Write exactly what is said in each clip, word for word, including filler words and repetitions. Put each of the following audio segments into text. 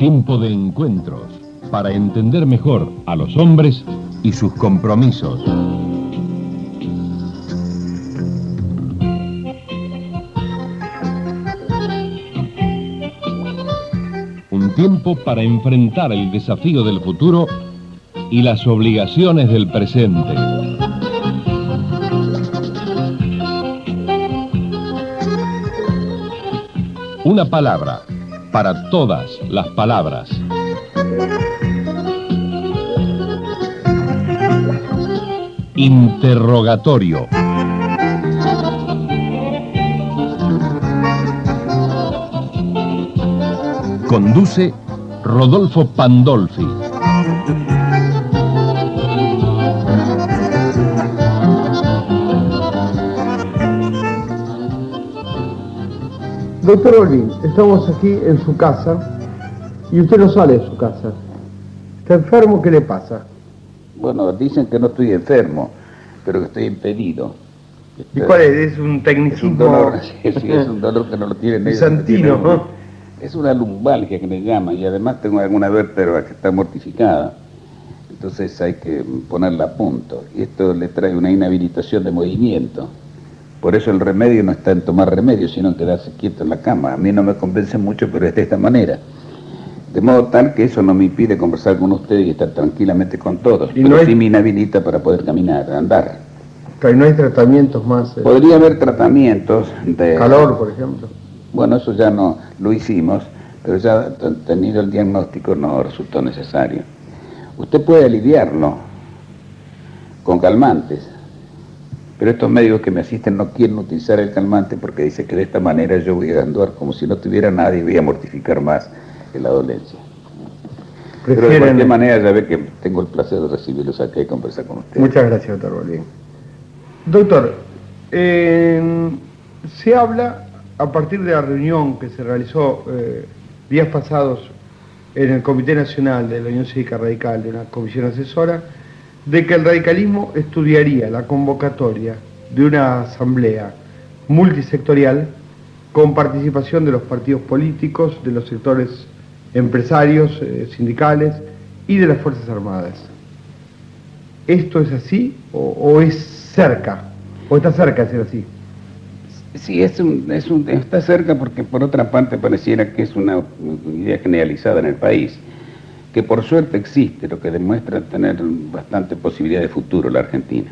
tiempo de encuentros para entender mejor a los hombres y sus compromisos. Un tiempo para enfrentar el desafío del futuro y las obligaciones del presente. Una palabra para todas las palabras. Interrogatorio. Conduce Rodolfo Pandolfi. Doctor Balbín, estamos aquí en su casa y usted no sale de su casa. ¿Está enfermo? ¿Qué le pasa? Bueno, dicen que no estoy enfermo, pero que estoy impedido. ¿Y cuál es? ¿Es un tecnicismo? Es un dolor, sí, sí, es un dolor que no lo tiene nadie. Bizantino, ¿no? Es una lumbalgia que me llaman, y además tengo alguna vértebra que está mortificada. Entonces hay que ponerla a punto. Y esto le trae una inhabilitación de movimiento. Por eso el remedio no está en tomar remedio, sino en quedarse quieto en la cama. A mí no me convence mucho, pero es de esta manera. De modo tal que eso no me impide conversar con ustedes y estar tranquilamente con todos. Y pero no hay... sí me inhabilita para poder caminar, andar. Pero no hay tratamientos más... Eh... Podría haber tratamientos de... Calor, por ejemplo. Bueno, eso ya no lo hicimos, pero ya tenido el diagnóstico no resultó necesario. Usted puede aliviarlo con calmantes, pero estos médicos que me asisten no quieren utilizar el calmante porque dicen que de esta manera yo voy a andar como si no tuviera nada y voy a mortificar más la dolencia. Prefieren... Pero de cualquier manera ya ve que tengo el placer de recibirlos acá y conversar con ustedes. Muchas gracias, doctor Balbín. Doctor, eh, se habla... a partir de la reunión que se realizó eh, días pasados en el Comité Nacional de la Unión Cívica Radical, de una comisión asesora, de que el radicalismo estudiaría la convocatoria de una asamblea multisectorial con participación de los partidos políticos, de los sectores empresarios, eh, sindicales y de las Fuerzas Armadas. ¿Esto es así o, o es cerca? ¿O está cerca de ser así? Sí, es un, es un, está cerca porque por otra parte pareciera que es una idea generalizada en el país, que por suerte existe, lo que demuestra tener bastante posibilidad de futuro la Argentina.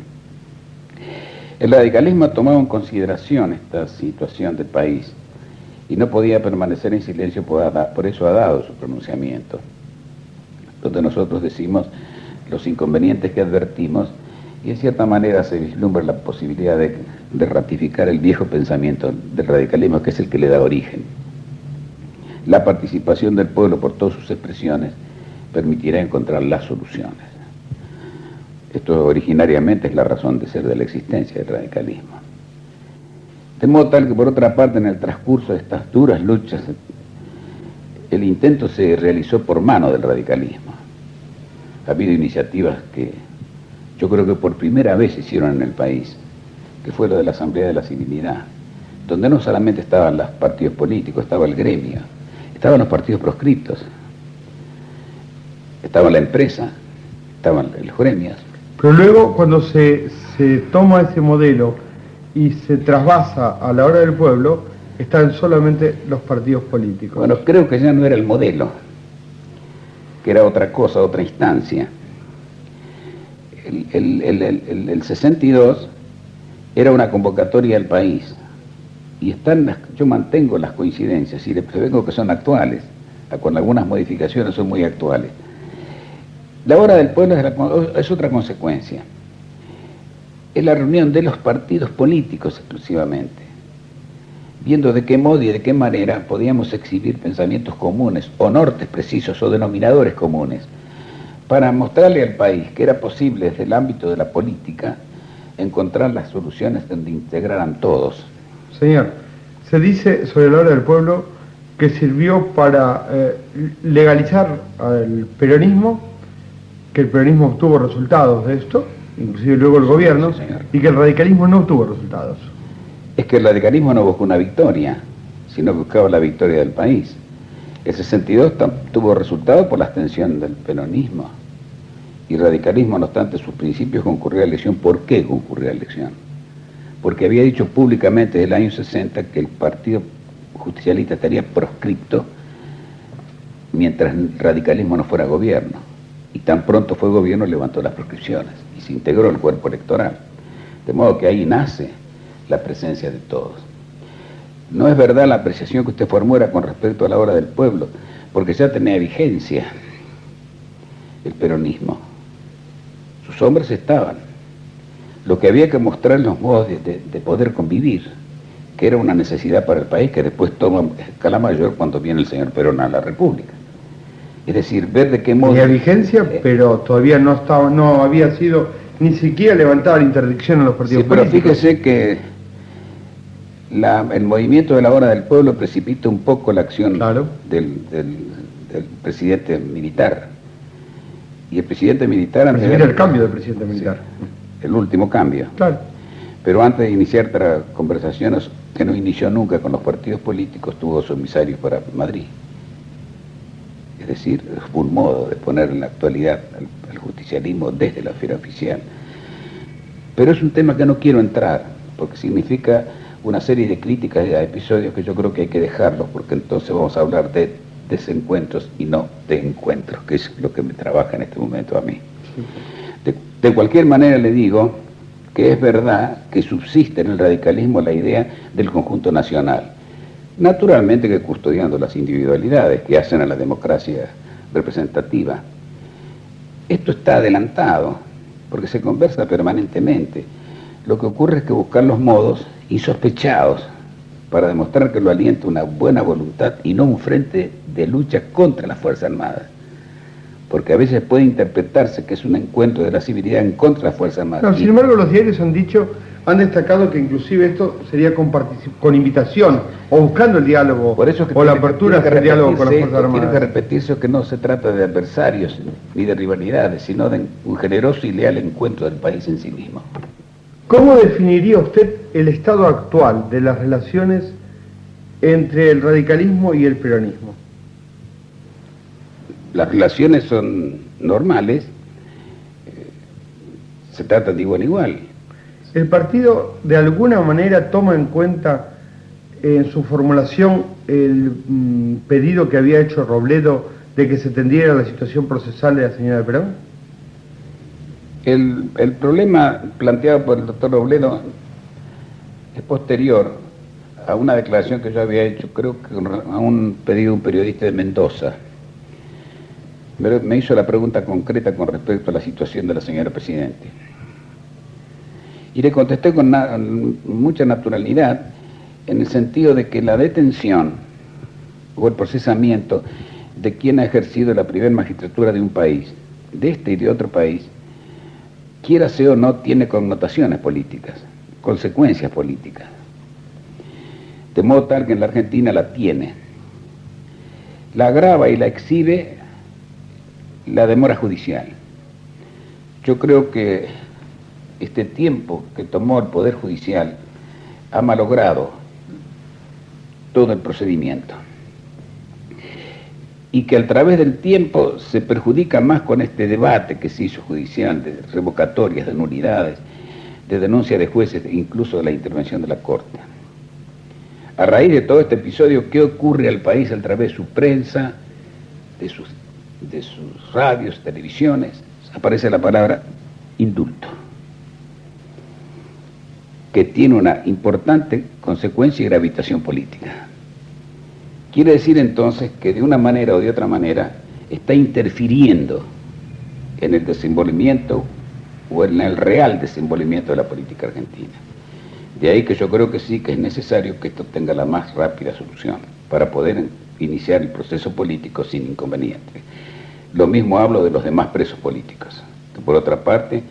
El radicalismo ha tomado en consideración esta situación del país y no podía permanecer en silencio, por eso ha dado su pronunciamiento, donde nosotros decimos los inconvenientes que advertimos y en cierta manera se vislumbra la posibilidad de, de ratificar el viejo pensamiento del radicalismo, que es el que le da origen. La participación del pueblo por todas sus expresiones permitirá encontrar las soluciones. Esto originariamente es la razón de ser de la existencia del radicalismo. De modo tal que por otra parte en el transcurso de estas duras luchas el intento se realizó por mano del radicalismo. Ha habido iniciativas que yo creo que por primera vez se hicieron en el país, que fue lo de la Asamblea de la Civilidad, donde no solamente estaban los partidos políticos, estaba el gremio, estaban los partidos proscriptos, estaba la empresa, estaban los gremios. Pero luego cuando se, se toma ese modelo y se trasvasa a la Hora del Pueblo, están solamente los partidos políticos. Bueno, creo que ya no era el modelo, que era otra cosa, otra instancia. El, el, el, el, el sesenta y dos era una convocatoria al país y están las, yo mantengo las coincidencias y les vengo que son actuales, con algunas modificaciones son muy actuales. La Hora del Pueblo es, la, es otra consecuencia, es la reunión de los partidos políticos exclusivamente, viendo de qué modo y de qué manera podíamos exhibir pensamientos comunes o nortes precisos o denominadores comunes, para mostrarle al país que era posible desde el ámbito de la política encontrar las soluciones donde integraran todos. Señor, se dice sobre la Hora del Pueblo que sirvió para eh, legalizar al peronismo, que el peronismo obtuvo resultados de esto, inclusive luego el gobierno, sí, señor, y que el radicalismo no obtuvo resultados. Es que el radicalismo no buscó una victoria, sino buscaba la victoria del país. Ese sentido tuvo resultado por la abstención del peronismo y radicalismo, no obstante sus principios, concurrió a la elección. ¿Por qué concurrió a la elección? Porque había dicho públicamente desde el año sesenta que el partido justicialista estaría proscripto mientras el radicalismo no fuera gobierno, y tan pronto fue gobierno levantó las proscripciones y se integró el cuerpo electoral, de modo que ahí nace la presencia de todos. No es verdad la apreciación que usted formula con respecto a la Hora del Pueblo, porque ya tenía vigencia el peronismo, sus hombres estaban, lo que había que mostrar los modos de, de, de poder convivir, que era una necesidad para el país, que después toma escala mayor cuando viene el señor Perón a la República. Es decir, ver de qué modo... Tenía vigencia, eh, pero todavía no estaba, no había sido ni siquiera levantada la interdicción a los partidos sí, políticos. Pero fíjese que la, el movimiento de la Hora del Pueblo precipita un poco la acción claro. del, del, del presidente militar. Y el presidente militar... Antes era el cambio del presidente militar. Sí, el último cambio. Claro. Pero antes de iniciar las conversaciones que no inició nunca con los partidos políticos, tuvo su emisario para Madrid. Es decir, fue un modo de poner en la actualidad el justicialismo desde la esfera oficial. Pero es un tema que no quiero entrar, porque significa una serie de críticas y de episodios que yo creo que hay que dejarlos, porque entonces vamos a hablar de desencuentros y no de encuentros, que es lo que me trabaja en este momento a mí. De, de cualquier manera le digo... que es verdad que subsiste en el radicalismo la idea del conjunto nacional, naturalmente que custodiando las individualidades que hacen a la democracia representativa. Esto está adelantado, porque se conversa permanentemente. Lo que ocurre es que buscar los modos insospechados para demostrar que lo alienta una buena voluntad y no un frente de lucha contra las Fuerzas Armadas. Porque a veces puede interpretarse que es un encuentro de la civilidad en contra de las Fuerzas Armadas. Claro, sin embargo, los diarios han dicho, han destacado que inclusive esto sería con, con invitación, o buscando el diálogo, por eso es que o la apertura del diálogo con las Fuerzas Armadas. Tiene que repetirse que no se trata de adversarios ni de rivalidades, sino de un generoso y leal encuentro del país en sí mismo. ¿Cómo definiría usted el estado actual de las relaciones entre el radicalismo y el peronismo? Las relaciones son normales, eh, se tratan de igual a igual. ¿El partido de alguna manera toma en cuenta eh, en su formulación el mm, pedido que había hecho Robledo de que se tendiera la situación procesal de la señora Perón? El, el problema planteado por el doctor Robledo es posterior a una declaración que yo había hecho, creo que a un pedido de un periodista de Mendoza. Me hizo la pregunta concreta con respecto a la situación de la señora Presidente. Y le contesté con na- mucha naturalidad, en el sentido de que la detención o el procesamiento de quien ha ejercido la primera magistratura de un país, de este y de otro país, quiérase o no, tiene connotaciones políticas, consecuencias políticas. De modo tal que en la Argentina la tiene. La agrava y la exhibe la demora judicial. Yo creo que este tiempo que tomó el Poder Judicial ha malogrado todo el procedimiento y que a través del tiempo se perjudica más con este debate que se hizo judicial de revocatorias, de nulidades, de denuncia de jueces e incluso de la intervención de la Corte. A raíz de todo este episodio, ¿qué ocurre al país a través de su prensa, de sus de sus radios, televisiones? Aparece la palabra indulto, que tiene una importante consecuencia y gravitación política. Quiere decir entonces que de una manera o de otra manera está interfiriendo en el desenvolvimiento o en el real desenvolvimiento de la política argentina. De ahí que yo creo que sí, que es necesario que esto tenga la más rápida solución para poder iniciar el proceso político sin inconveniente. Lo mismo hablo de los demás presos políticos. Por otra parte,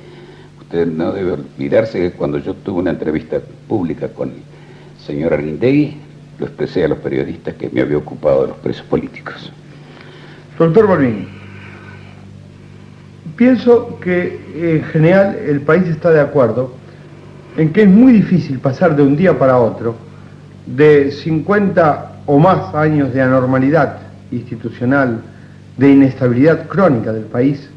usted no debe olvidarse que cuando yo tuve una entrevista pública con el señor Arindegui, lo expresé a los periodistas que me había ocupado de los presos políticos. Doctor Balbín, pienso que en general el país está de acuerdo en que es muy difícil pasar de un día para otro de cincuenta o más años de anormalidad institucional, de inestabilidad crónica del país,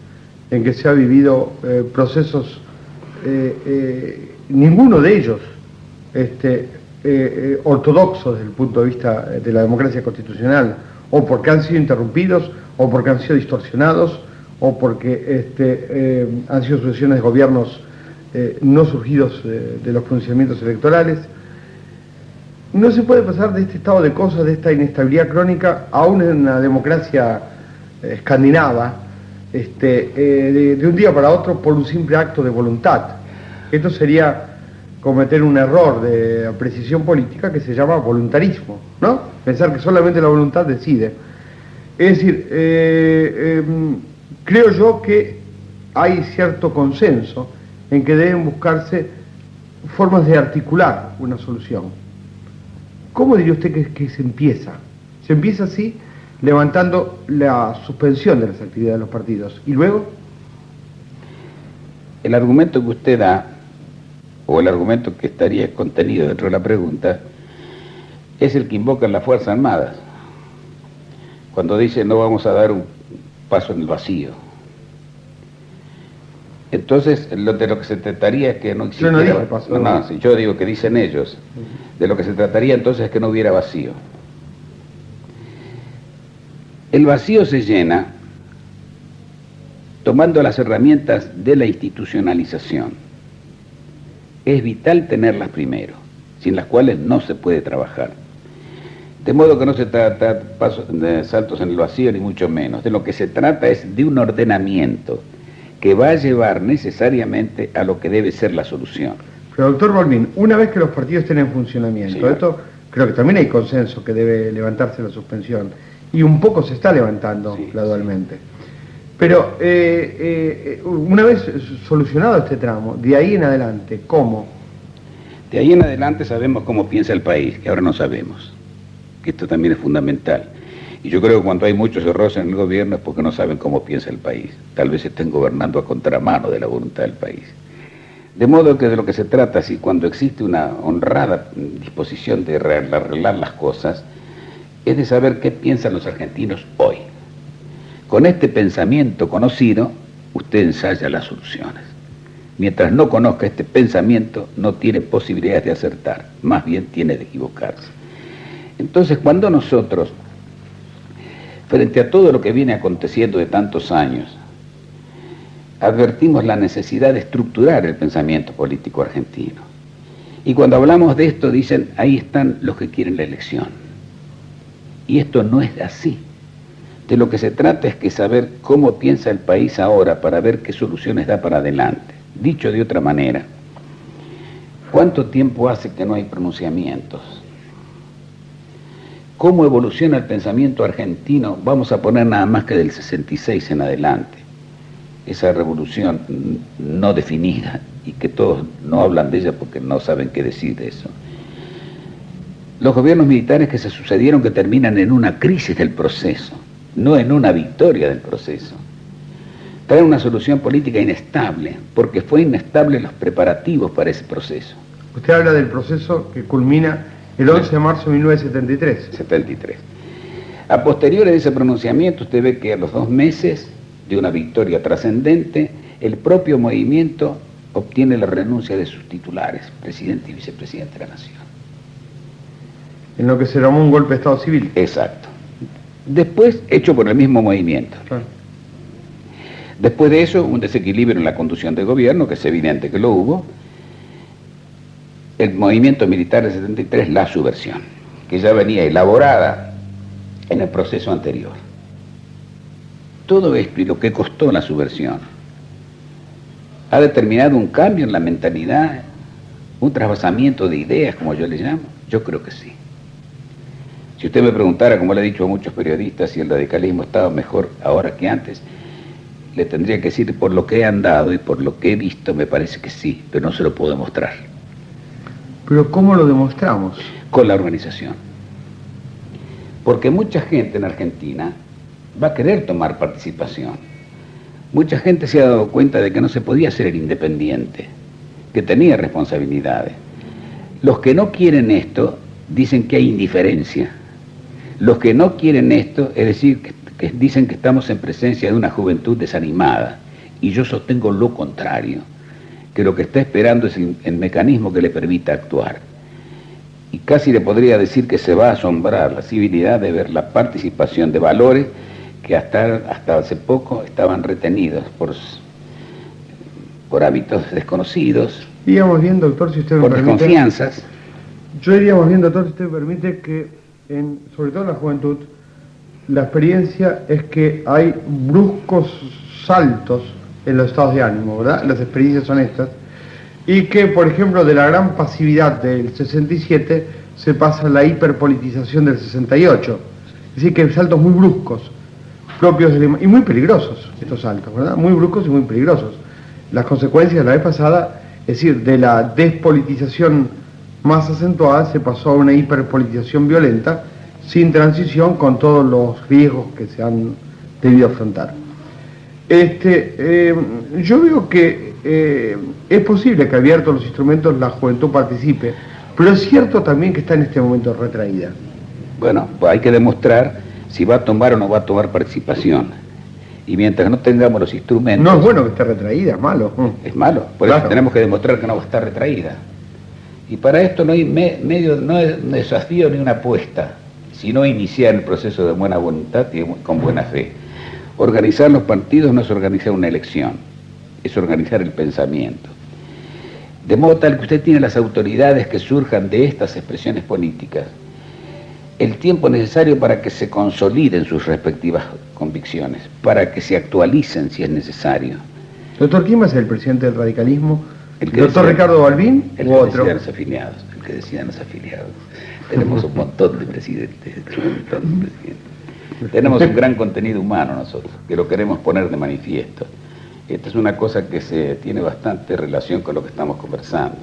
en que se ha vivido eh, procesos, eh, eh, ninguno de ellos este, eh, eh, ortodoxos desde el punto de vista de la democracia constitucional, o porque han sido interrumpidos, o porque han sido distorsionados, o porque este, eh, han sido sucesiones de gobiernos eh, no surgidos eh, de los pronunciamientos electorales. No se puede pasar de este estado de cosas, de esta inestabilidad crónica, aún en una democracia escandinava, este, eh, de, de un día para otro por un simple acto de voluntad. Esto sería cometer un error de precisión política que se llama voluntarismo, ¿no? Pensar que solamente la voluntad decide. Es decir, eh, eh, creo yo que hay cierto consenso en que deben buscarse formas de articular una solución. ¿Cómo diría usted que, que se empieza? Se empieza así, levantando la suspensión de las actividades de los partidos. ¿Y luego? El argumento que usted da, o el argumento que estaría contenido dentro de la pregunta, es el que invocan las Fuerzas Armadas, cuando dicen no vamos a dar un paso en el vacío. Entonces, lo de lo que se trataría es que no existiera... Yo no digo paso, no, no, yo digo que dicen ellos. De lo que se trataría entonces es que no hubiera vacío. El vacío se llena tomando las herramientas de la institucionalización. Es vital tenerlas primero, sin las cuales no se puede trabajar. De modo que no se trata pasos, de saltos en el vacío, ni mucho menos. De lo que se trata es de un ordenamiento que va a llevar necesariamente a lo que debe ser la solución. Pero, doctor Balbín, una vez que los partidos estén en funcionamiento, sí, esto creo que también hay consenso que debe levantarse la suspensión. Y un poco se está levantando, sí, gradualmente. Sí. Pero eh, eh, una vez solucionado este tramo, de ahí en adelante, ¿cómo? De ahí en adelante sabemos cómo piensa el país, que ahora no sabemos. Esto también es fundamental. Y yo creo que cuando hay muchos errores en el gobierno es porque no saben cómo piensa el país. Tal vez estén gobernando a contramano de la voluntad del país. De modo que de lo que se trata, si cuando existe una honrada disposición de arreglar las cosas, es de saber qué piensan los argentinos hoy. Con este pensamiento conocido, usted ensaya las soluciones. Mientras no conozca este pensamiento, no tiene posibilidades de acertar, más bien tiene de equivocarse. Entonces, cuando nosotros, frente a todo lo que viene aconteciendo de tantos años, advertimos la necesidad de estructurar el pensamiento político argentino, y cuando hablamos de esto dicen, ahí están los que quieren la elección. Y esto no es así. De lo que se trata es que saber cómo piensa el país ahora para ver qué soluciones da para adelante. Dicho de otra manera, ¿cuánto tiempo hace que no hay pronunciamientos? ¿Cómo evoluciona el pensamiento argentino? Vamos a poner nada más que del sesenta y seis en adelante. Esa revolución no definida y que todos no hablan de ella porque no saben qué decir de eso. Los gobiernos militares que se sucedieron que terminan en una crisis del proceso, no en una victoria del proceso. Traen una solución política inestable, porque fue inestable los preparativos para ese proceso. Usted habla del proceso que culmina el once de marzo de mil novecientos setenta y tres. setenta y tres. A posteriores de ese pronunciamiento, usted ve que a los dos meses de una victoria trascendente, el propio movimiento obtiene la renuncia de sus titulares, presidente y vicepresidente de la Nación. En lo que se llamó un golpe de Estado civil. Exacto. Después, hecho por el mismo movimiento. Claro. Después de eso, un desequilibrio en la conducción del gobierno, que es evidente que lo hubo. El movimiento militar del setenta y tres, la subversión, que ya venía elaborada en el proceso anterior. Todo esto y lo que costó la subversión ha determinado un cambio en la mentalidad, un trasvasamiento de ideas, como yo le llamo. Yo creo que sí. Si usted me preguntara, como le he dicho a muchos periodistas, si el radicalismo estaba mejor ahora que antes, le tendría que decir, por lo que he andado y por lo que he visto, me parece que sí, pero no se lo puedo demostrar. ¿Pero cómo lo demostramos? Con la organización. Porque mucha gente en Argentina va a querer tomar participación. Mucha gente se ha dado cuenta de que no se podía ser independiente, que tenía responsabilidades. Los que no quieren esto dicen que hay indiferencia. Los que no quieren esto, es decir, que, que dicen que estamos en presencia de una juventud desanimada, y yo sostengo lo contrario, que lo que está esperando es el, el mecanismo que le permita actuar. Y casi le podría decir que se va a asombrar la civilidad de ver la participación de valores que hasta, hasta hace poco estaban retenidos por, por hábitos desconocidos, digamos bien, doctor, si usted me por permite, desconfianzas. Yo diríamos bien, doctor, si usted me permite, que en, sobre todo en la juventud, la experiencia es que hay bruscos saltos en los estados de ánimo, ¿verdad? Las experiencias son estas. Y que, por ejemplo, de la gran pasividad del sesenta y siete se pasa a la hiperpolitización del sesenta y ocho. Es decir, que hay saltos muy bruscos, propios de la, y muy peligrosos, estos saltos, ¿verdad? Muy bruscos y muy peligrosos. Las consecuencias de la vez pasada, es decir, de la despolitización más acentuada, se pasó a una hiperpolitización violenta, sin transición, con todos los riesgos que se han debido afrontar. Este, eh, yo veo que eh, es posible que abiertos los instrumentos la juventud participe, pero es cierto también que está en este momento retraída. Bueno, pues hay que demostrar si va a tomar o no va a tomar participación. Y mientras no tengamos los instrumentos... No es bueno que esté retraída, es malo. Es malo, por claro. Eso tenemos que demostrar que no va a estar retraída. Y para esto no hay me, medio, no es un desafío ni una apuesta, sino iniciar el proceso de buena voluntad y con buena fe. Organizar los partidos no es organizar una elección, es organizar el pensamiento. De modo tal que usted tiene las autoridades que surjan de estas expresiones políticas, el tiempo necesario para que se consoliden sus respectivas convicciones, para que se actualicen si es necesario. Doctor, ¿quién va a ser el presidente del radicalismo? El que doctor decían, Ricardo Balbín, el que otro. Los afiliados, el que decían los afiliados. Tenemos un montón de presidentes, un montón de presidentes. Tenemos un gran contenido humano nosotros, que lo queremos poner de manifiesto. Esta es una cosa que se tiene bastante relación con lo que estamos conversando.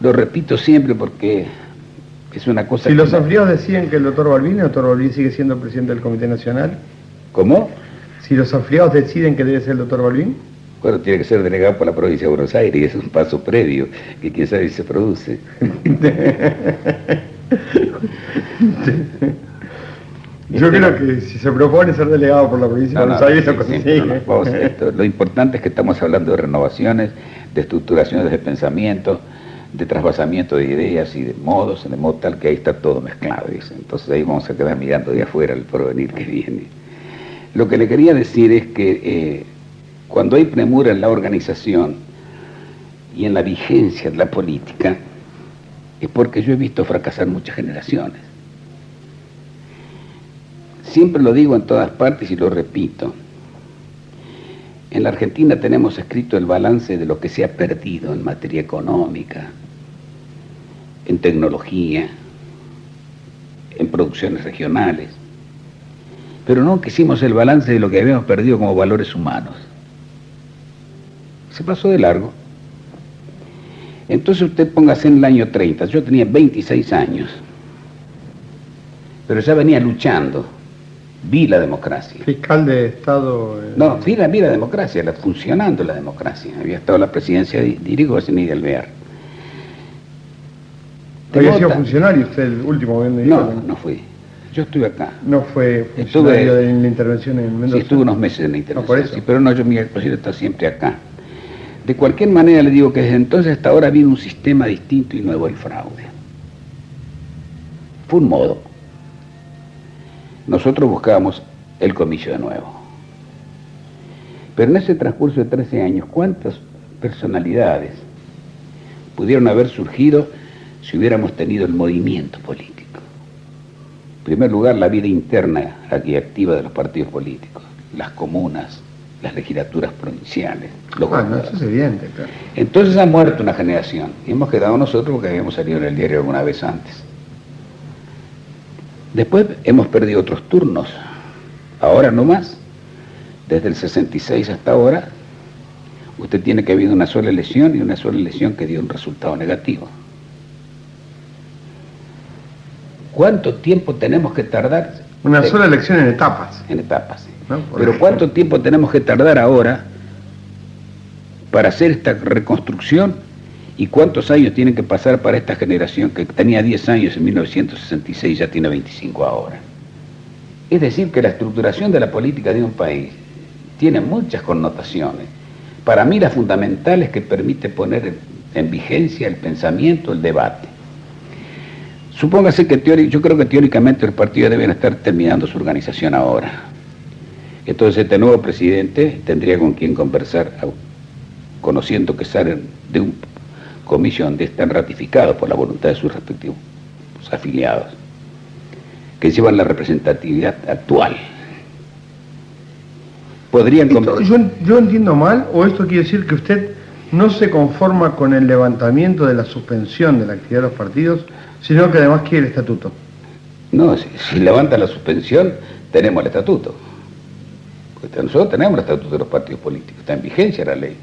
Lo repito siempre porque es una cosa... Si que los afiliados decían que el doctor Balbín, el doctor Balbín sigue siendo el presidente del Comité Nacional. ¿Cómo? Si los afiliados deciden que debe ser el doctor Balbín. Bueno, tiene que ser delegado por la provincia de Buenos Aires, y es un paso previo, que quién sabe si se produce. Yo creo que si se propone ser delegado por la provincia de Buenos Aires, se consigue. Lo importante es que estamos hablando de renovaciones, de estructuraciones de pensamiento, de trasvasamiento de ideas y de modos, de modo tal que ahí está todo mezclado. ¿Ves? Entonces ahí vamos a quedar mirando de afuera el porvenir que viene. Lo que le quería decir es que... Eh, Cuando hay premura en la organización y en la vigencia de la política, es porque yo he visto fracasar muchas generaciones. Siempre lo digo en todas partes y lo repito. En la Argentina tenemos escrito el balance de lo que se ha perdido en materia económica, en tecnología, en producciones regionales, pero no que hicimos el balance de lo que habíamos perdido como valores humanos. Se pasó de largo. Entonces usted póngase en el año treinta, yo tenía veintiséis años, pero ya venía luchando, vi la democracia. Fiscal de Estado... Eh... No, vi la, vi la democracia, la, funcionando la democracia, había estado la presidencia de Yrigoyen y de Alvear. ¿Había sido funcionario usted el último gobierno de Yrigoyen? No, no fui. Yo estuve acá. ¿No fue funcionario estuve, en la intervención en Mendoza? Sí, estuve unos meses en la intervención, no, por eso. Sí, pero no, yo mi posición está siempre acá. De cualquier manera le digo que desde entonces hasta ahora ha habido un sistema distinto y nuevo al fraude. Fue un modo. Nosotros buscábamos el comicio de nuevo. Pero en ese transcurso de trece años, ¿cuántas personalidades pudieron haber surgido si hubiéramos tenido el movimiento político? En primer lugar, la vida interna y activa de los partidos políticos, las comunas, las legislaturas provinciales. Los ah, no, eso es evidente, claro. Entonces ha muerto una generación y hemos quedado nosotros porque habíamos salido en el diario alguna vez antes. Después hemos perdido otros turnos, ahora no más. Desde el sesenta y seis hasta ahora, usted tiene que haber una sola elección y una sola elección que dio un resultado negativo. ¿Cuánto tiempo tenemos que tardar? Una de... sola elección en etapas. En etapas, sí. No, pero ¿cuánto tiempo tenemos que tardar ahora para hacer esta reconstrucción ¿Y cuántos años tienen que pasar para esta generación que tenía diez años en mil novecientos sesenta y seis y ya tiene veinticinco ahora? Es decir, que la estructuración de la política de un país tiene muchas connotaciones. Para mí la fundamental es que permite poner en vigencia el pensamiento, el debate. Supóngase que teórico, yo creo que teóricamente los partidos deben estar terminando su organización ahora. Entonces este nuevo presidente tendría con quien conversar, conociendo que salen de un comicio donde están ratificados por la voluntad de sus respectivos sus afiliados, que llevan la representatividad actual. Podrían esto, yo, yo entiendo mal, o esto quiere decir que usted no se conforma con el levantamiento de la suspensión de la actividad de los partidos, sino que además quiere el estatuto. No, si, si levantan la suspensión, tenemos el estatuto. Porque nosotros tenemos el estatuto de los partidos políticos, está en vigencia la ley.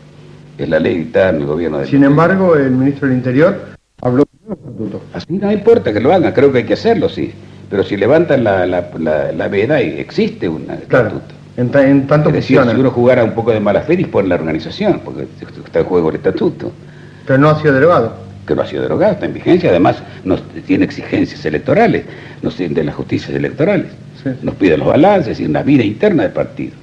Es la ley dictada en el gobierno de... Sin embargo, el ministro del Interior habló de estatuto. Así no importa que lo hagan, creo que hay que hacerlo, sí. Pero si levantan la, la, la, la veda, existe un estatuto. Claro. En, en tanto es decir, si uno jugara un poco de mala fe, dispone la organización, porque está en juego el estatuto. Pero no ha sido derogado. Que no ha sido derogado, está en vigencia, además nos tiene exigencias electorales, nos de las justicias electorales, sí. Nos pide los balances y una vida interna del partido.